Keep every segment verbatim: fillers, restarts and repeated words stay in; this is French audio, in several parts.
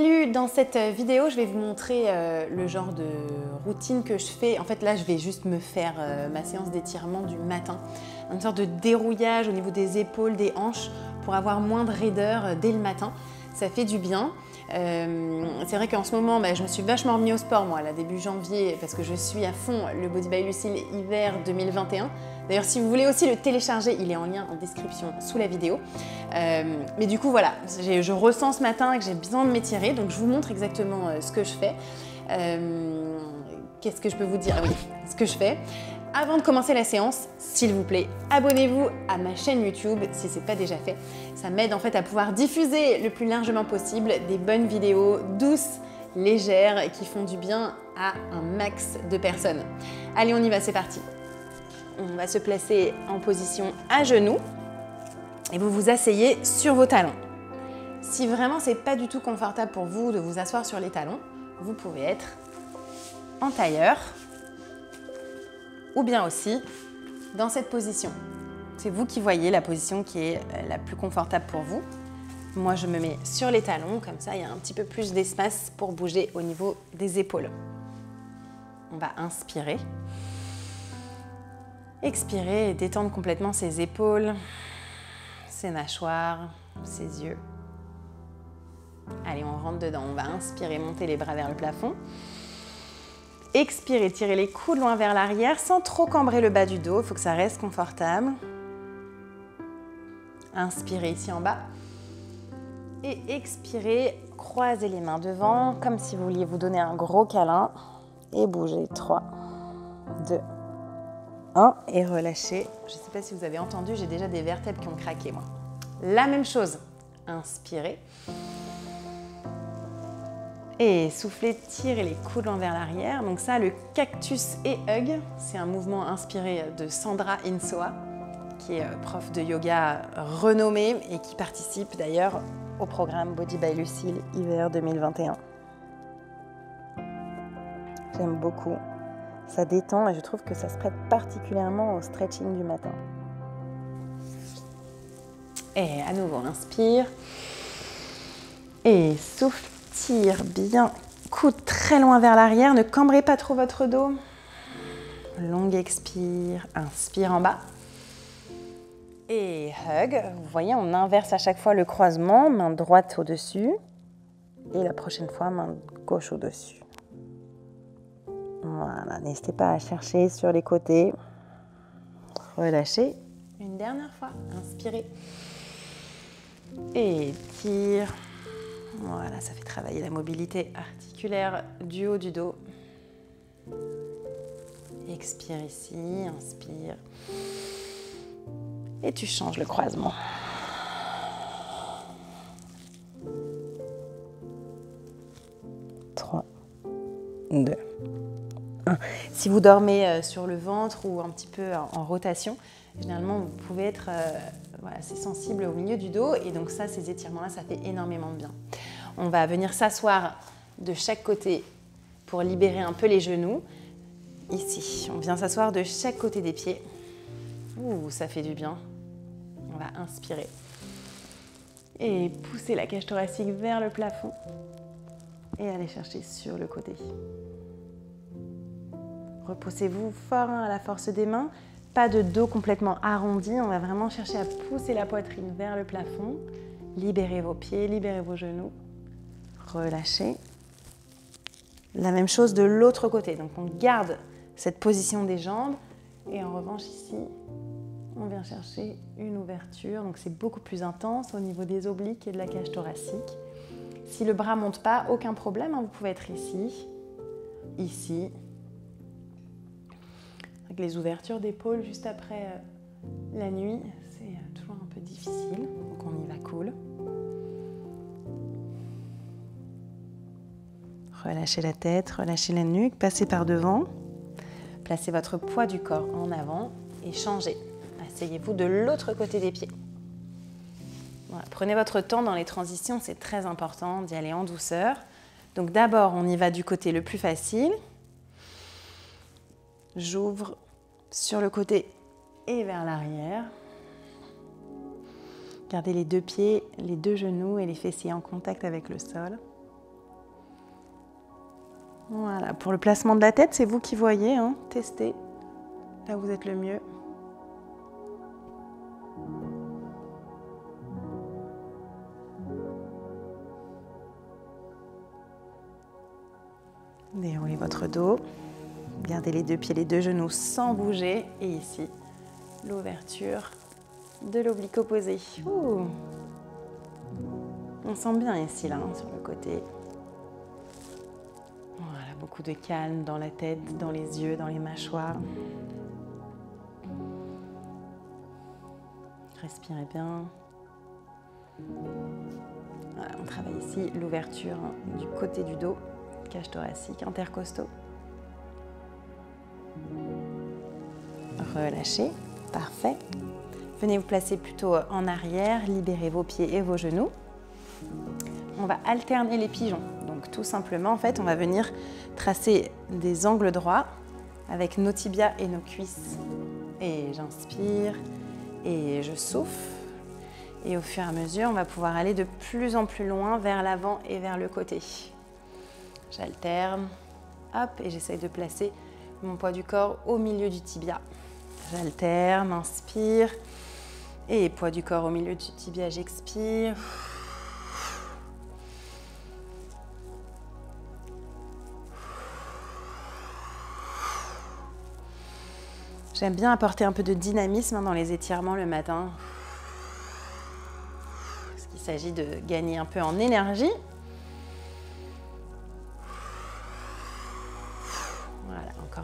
Salut! Dans cette vidéo, je vais vous montrer euh, le genre de routine que je fais. En fait, là, je vais juste me faire euh, ma séance d'étirement du matin. Une sorte de dérouillage au niveau des épaules, des hanches, pour avoir moins de raideur euh, dès le matin. Ça fait du bien. Euh, c'est vrai qu'en ce moment, bah, je me suis vachement remis au sport, moi, là, début janvier, parce que je suis à fond le Body by Lucile hiver deux mille vingt et un. D'ailleurs, si vous voulez aussi le télécharger, il est en lien en description sous la vidéo. Euh, mais du coup, voilà, je ressens ce matin que j'ai besoin de m'étirer, donc je vous montre exactement euh, ce que je fais. Euh, Qu'est-ce que je peux vous dire? Ah oui, ce que je fais. Avant de commencer la séance, s'il vous plaît, abonnez-vous à ma chaîne YouTube si ce n'est pas déjà fait. Ça m'aide en fait à pouvoir diffuser le plus largement possible des bonnes vidéos douces, légères et qui font du bien à un max de personnes. Allez, on y va, c'est parti. On va se placer en position à genoux et vous vous asseyez sur vos talons. Si vraiment ce n'est pas du tout confortable pour vous de vous asseoir sur les talons, vous pouvez être en tailleur. Ou bien aussi dans cette position. C'est vous qui voyez la position qui est la plus confortable pour vous. Moi, je me mets sur les talons, comme ça, il y a un petit peu plus d'espace pour bouger au niveau des épaules. On va inspirer. Expirer et détendre complètement ses épaules, ses mâchoires, ses yeux. Allez, on rentre dedans. On va inspirer, monter les bras vers le plafond. Expirez, tirez les coudes loin vers l'arrière sans trop cambrer le bas du dos, il faut que ça reste confortable. Inspirez ici en bas et expirez, croisez les mains devant comme si vous vouliez vous donner un gros câlin et bougez. trois, deux, un et relâchez. Je ne sais pas si vous avez entendu, j'ai déjà des vertèbres qui ont craqué moi. La même chose, inspirez. Et soufflez, tirez les coudes loin vers l'arrière. Donc ça, le cactus et hug, c'est un mouvement inspiré de Sandra Insoa, qui est prof de yoga renommée et qui participe d'ailleurs au programme Body by Lucile hiver deux mille vingt et un. J'aime beaucoup. Ça détend et je trouve que ça se prête particulièrement au stretching du matin. Et à nouveau, inspire. Et souffle. Tire bien, coude très loin vers l'arrière, ne cambrez pas trop votre dos. Longue expire, inspire en bas. Et hug, vous voyez, on inverse à chaque fois le croisement, main droite au-dessus. Et la prochaine fois, main gauche au-dessus. Voilà, n'hésitez pas à chercher sur les côtés. Relâchez. Une dernière fois, inspirez. Et tire. Voilà, ça fait travailler la mobilité articulaire du haut du dos. Expire ici, inspire. Et tu changes le croisement. trois, deux, un. Si vous dormez sur le ventre ou un petit peu en rotation, généralement vous pouvez être assez sensible au milieu du dos et donc ça, ces étirements-là, ça fait énormément de bien. On va venir s'asseoir de chaque côté pour libérer un peu les genoux. Ici, on vient s'asseoir de chaque côté des pieds. Ouh, ça fait du bien. On va inspirer. Et pousser la cage thoracique vers le plafond. Et aller chercher sur le côté. Repoussez-vous fort à la force des mains. Pas de dos complètement arrondi. On va vraiment chercher à pousser la poitrine vers le plafond. Libérez vos pieds, libérez vos genoux. Relâchez. La même chose de l'autre côté. Donc on garde cette position des jambes et en revanche ici, on vient chercher une ouverture. Donc c'est beaucoup plus intense au niveau des obliques et de la cage thoracique. Si le bras ne monte pas, aucun problème. Vous pouvez être ici, ici. Avec les ouvertures d'épaule juste après la nuit, c'est toujours un peu difficile. Donc on y va cool. Relâchez la tête, relâchez la nuque, passez par devant. Placez votre poids du corps en avant et changez. Asseyez-vous de l'autre côté des pieds. Voilà, prenez votre temps dans les transitions, c'est très important d'y aller en douceur. Donc d'abord, on y va du côté le plus facile. J'ouvre sur le côté et vers l'arrière. Gardez les deux pieds, les deux genoux et les fessiers en contact avec le sol. Voilà, pour le placement de la tête, c'est vous qui voyez, hein. Testez, là vous êtes le mieux. Déroulez votre dos, gardez les deux pieds, les deux genoux sans bouger. Et ici, l'ouverture de l'oblique opposé. Ouh. On sent bien ici, là, hein, sur le côté. Voilà, beaucoup de calme dans la tête, dans les yeux, dans les mâchoires. Respirez bien. Voilà, on travaille ici l'ouverture, hein, du côté du dos. Cage thoracique, intercostaux. Relâchez, parfait. Venez vous placer plutôt en arrière, libérez vos pieds et vos genoux. On va alterner les pigeons. Donc tout simplement, en fait, on va venir tracer des angles droits avec nos tibias et nos cuisses. Et j'inspire et je souffle. Et au fur et à mesure, on va pouvoir aller de plus en plus loin vers l'avant et vers le côté. J'alterne, hop, et j'essaye de placer mon poids du corps au milieu du tibia. J'alterne, inspire, et poids du corps au milieu du tibia, j'expire. J'aime bien apporter un peu de dynamisme dans les étirements le matin, parce qu'il s'agit de gagner un peu en énergie.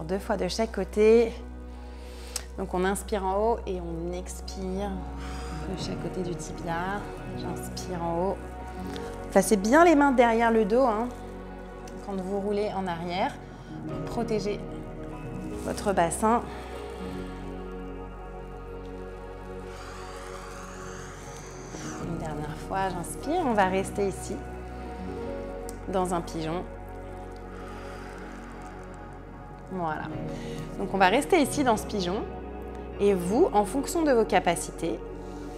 Deux fois de chaque côté. Donc on inspire en haut et on expire de chaque côté du tibia. J'inspire en haut. Placez bien les mains derrière le dos, hein, quand vous roulez en arrière, pour protéger votre bassin. Une dernière fois, j'inspire. On va rester ici, dans un pigeon. Voilà, donc on va rester ici dans ce pigeon et vous, en fonction de vos capacités,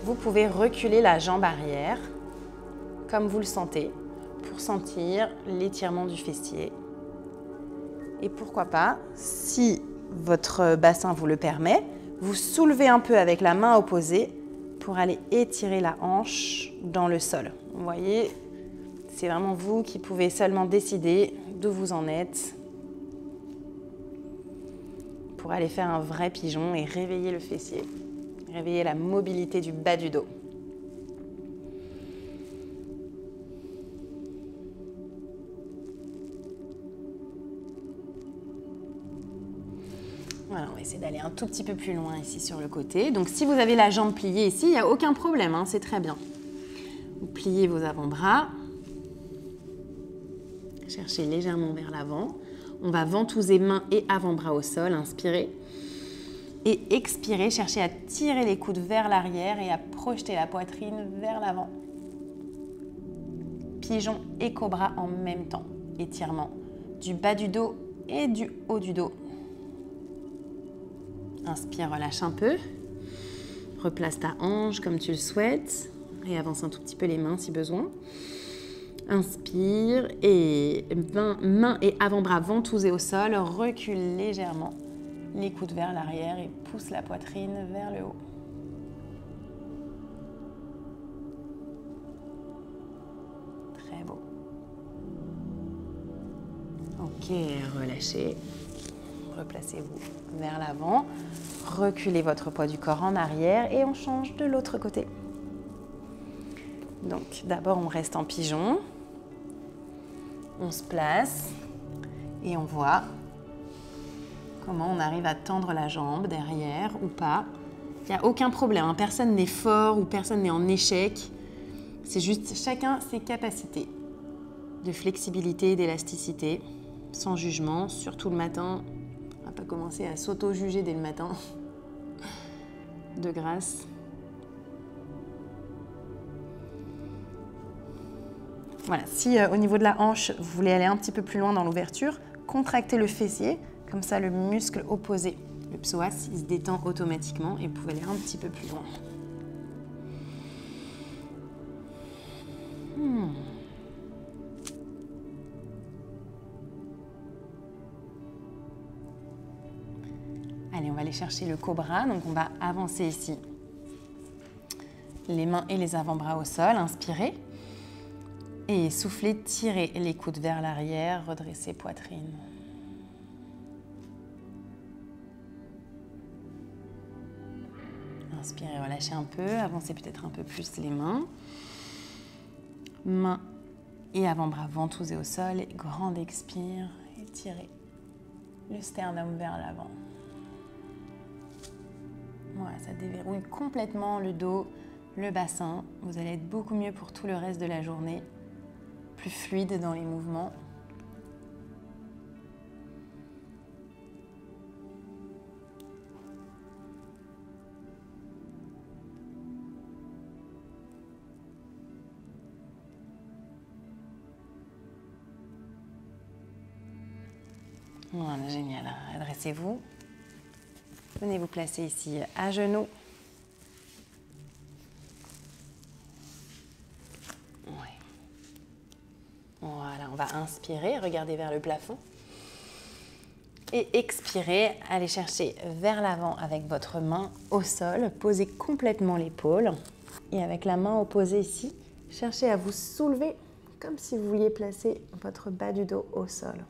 vous pouvez reculer la jambe arrière comme vous le sentez pour sentir l'étirement du fessier. Et pourquoi pas, si votre bassin vous le permet, vous soulevez un peu avec la main opposée pour aller étirer la hanche dans le sol. Vous voyez, c'est vraiment vous qui pouvez seulement décider d'où vous en êtes. Pour aller faire un vrai pigeon et réveiller le fessier, réveiller la mobilité du bas du dos. Voilà, on va essayer d'aller un tout petit peu plus loin ici sur le côté. Donc si vous avez la jambe pliée ici, il n'y a aucun problème, hein, c'est très bien. Vous pliez vos avant-bras, cherchez légèrement vers l'avant. On va ventouser mains et avant-bras au sol, inspirez. Et expirez, cherchez à tirer les coudes vers l'arrière et à projeter la poitrine vers l'avant. Pigeon et cobra en même temps. Étirement du bas du dos et du haut du dos. Inspire, relâche un peu. Replace ta hanche comme tu le souhaites. Et avance un tout petit peu les mains si besoin. Inspire et mains et avant-bras ventousés au sol, recule légèrement les coudes vers l'arrière et pousse la poitrine vers le haut. Très beau. Ok, relâchez, replacez-vous vers l'avant, reculez votre poids du corps en arrière et on change de l'autre côté. Donc d'abord on reste en pigeon. On se place et on voit comment on arrive à tendre la jambe derrière ou pas. Il n'y a aucun problème, personne n'est fort ou personne n'est en échec. C'est juste chacun ses capacités de flexibilité et d'élasticité, sans jugement, surtout le matin. On ne va pas commencer à s'auto-juger dès le matin, de grâce. Voilà, si euh, au niveau de la hanche, vous voulez aller un petit peu plus loin dans l'ouverture, contractez le fessier, comme ça le muscle opposé, le psoas, il se détend automatiquement et vous pouvez aller un petit peu plus loin. Hmm. Allez, on va aller chercher le cobra. Donc, on va avancer ici. Les mains et les avant-bras au sol. Inspirez. Et soufflez, tirez les coudes vers l'arrière. Redressez poitrine. Inspirez, relâchez un peu. Avancez peut-être un peu plus les mains. Mains et avant-bras ventousés au sol. Et grande expire. Et tirez le sternum vers l'avant. Voilà, ça déverrouille complètement le dos, le bassin. Vous allez être beaucoup mieux pour tout le reste de la journée. Plus fluide dans les mouvements. Voilà, génial. Adressez-vous. Venez vous placer ici à genoux. Ouais. Voilà, on va inspirer, regardez vers le plafond. Et expirer, allez chercher vers l'avant avec votre main au sol. Posez complètement l'épaule. Et avec la main opposée ici, cherchez à vous soulever comme si vous vouliez placer votre bas du dos au sol.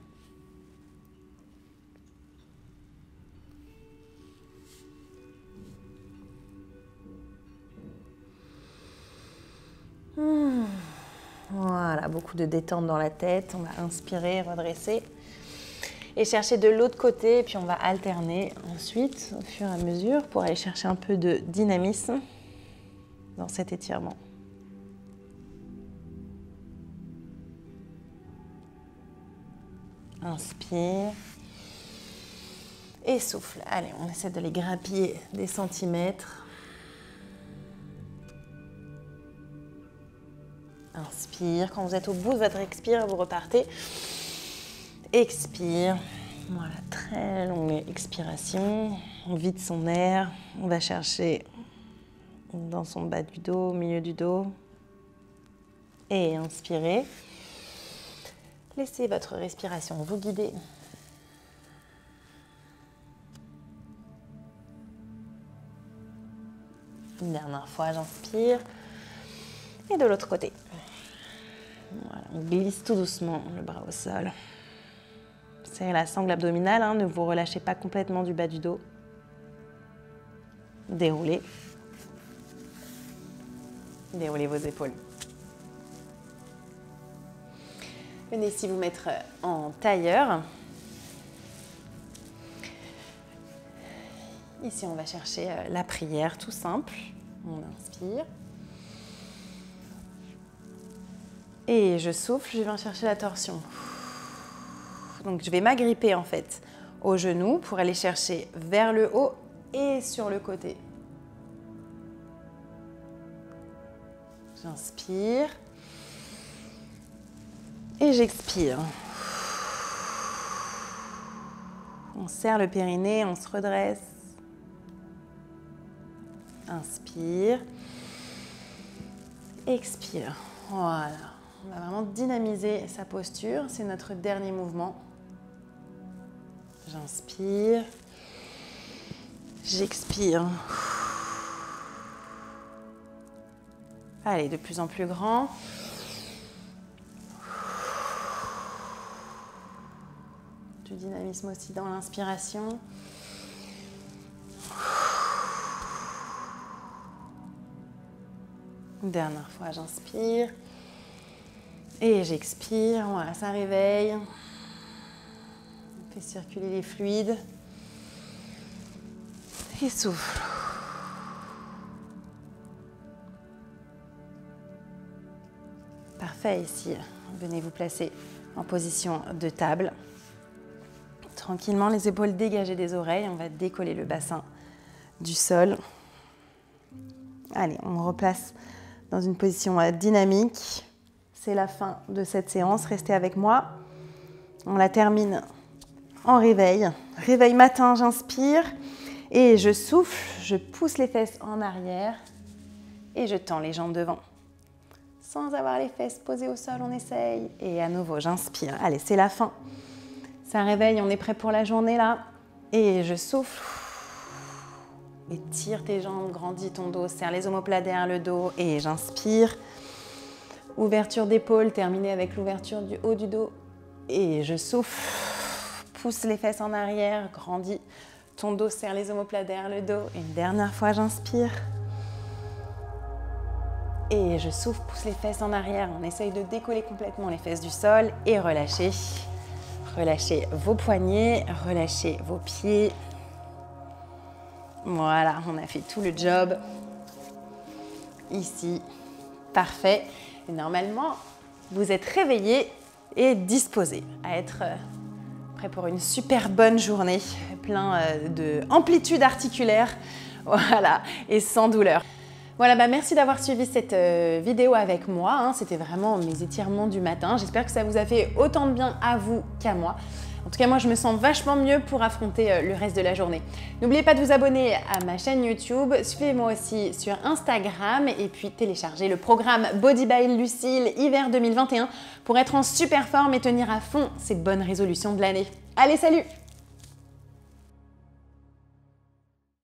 Voilà, beaucoup de détente dans la tête. On va inspirer, redresser et chercher de l'autre côté. Et puis, on va alterner ensuite au fur et à mesure pour aller chercher un peu de dynamisme dans cet étirement. Inspire et souffle. Allez, on essaie de les grappiller des centimètres. Inspire. Quand vous êtes au bout de votre expire, vous repartez. Expire. Voilà, très longue expiration. On vide son air. On va chercher dans son bas du dos, au milieu du dos. Et inspirez. Laissez votre respiration vous guider. Une dernière fois, j'inspire. Et de l'autre côté. Voilà, on glisse tout doucement le bras au sol. Serrez la sangle abdominale, hein, ne vous relâchez pas complètement du bas du dos. Déroulez. Déroulez vos épaules. Venez ici vous mettre en tailleur. Ici, on va chercher la prière, tout simple. On inspire. Et je souffle, je viens chercher la torsion. Donc je vais m'agripper en fait au genou pour aller chercher vers le haut et sur le côté. J'inspire. Et j'expire. On serre le périnée, on se redresse. Inspire. Expire. Voilà. On va vraiment dynamiser sa posture. C'est notre dernier mouvement. J'inspire. J'expire. Allez, de plus en plus grand. Du dynamisme aussi dans l'inspiration. Une dernière fois, j'inspire. Et j'expire, voilà, ça réveille. On fait circuler les fluides. Et souffle. Parfait, ici, venez vous placer en position de table. Tranquillement, les épaules dégagées des oreilles. On va décoller le bassin du sol. Allez, on replace dans une position dynamique. C'est la fin de cette séance, restez avec moi. On la termine en réveil. Réveil matin, j'inspire et je souffle, je pousse les fesses en arrière et je tends les jambes devant. Sans avoir les fesses posées au sol, on essaye et à nouveau, j'inspire. Allez, c'est la fin. Ça réveille, on est prêt pour la journée là. Et je souffle. Étire tes jambes, grandis ton dos, serre les omoplates derrière le dos et j'inspire. Ouverture d'épaule, terminez avec l'ouverture du haut du dos et je souffle. Pousse les fesses en arrière, grandis ton dos, serre les omoplates derrière le dos. Une dernière fois, j'inspire. Et je souffle, pousse les fesses en arrière. On essaye de décoller complètement les fesses du sol et relâcher. Relâchez vos poignets, relâchez vos pieds. Voilà, on a fait tout le job ici. Parfait. Et normalement, vous êtes réveillés et disposés à être prêts pour une super bonne journée, plein d'amplitude articulaire, voilà, et sans douleur. Voilà, bah merci d'avoir suivi cette euh, vidéo avec moi, hein. C'était vraiment mes étirements du matin. J'espère que ça vous a fait autant de bien à vous qu'à moi. En tout cas, moi, je me sens vachement mieux pour affronter euh, le reste de la journée. N'oubliez pas de vous abonner à ma chaîne YouTube. Suivez-moi aussi sur Instagram et puis téléchargez le programme Body by Lucile hiver deux mille vingt et un pour être en super forme et tenir à fond ces bonnes résolutions de l'année. Allez, salut!